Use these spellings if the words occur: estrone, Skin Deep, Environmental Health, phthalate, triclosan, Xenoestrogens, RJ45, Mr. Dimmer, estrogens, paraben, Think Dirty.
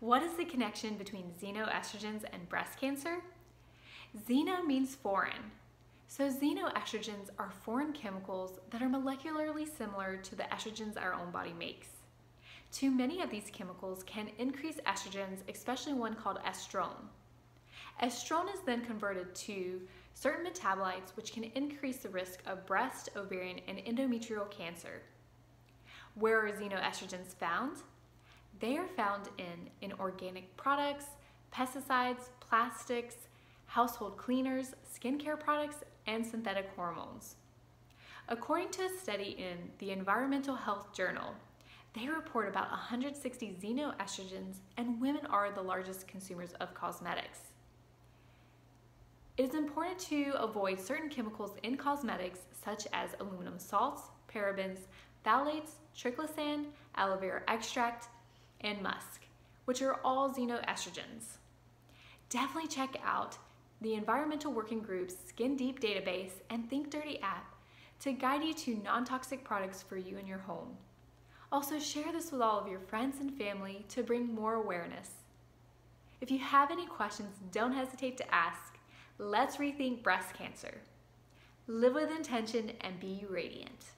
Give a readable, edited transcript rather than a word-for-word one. What is the connection between xenoestrogens and breast cancer? Xeno means foreign. So xenoestrogens are foreign chemicals that are molecularly similar to the estrogens our own body makes. Too many of these chemicals can increase estrogens, especially one called estrone. Estrone is then converted to certain metabolites which can increase the risk of breast, ovarian, and endometrial cancer. Where are xenoestrogens found? They are found in inorganic products, pesticides, plastics, household cleaners, skincare products, and synthetic hormones. According to a study in the Environmental Health Journal, they report about 160 xenoestrogens, and women are the largest consumers of cosmetics. It is important to avoid certain chemicals in cosmetics such as aluminum salts, parabens, phthalates, triclosan, aloe vera extract, and musk, which are all xenoestrogens. Definitely check out the Environmental Working Group's Skin Deep database and Think Dirty app to guide you to non-toxic products for you and your home. Also, share this with all of your friends and family to bring more awareness. If you have any questions, don't hesitate to ask. Let's rethink breast cancer. Live with intention and be radiant.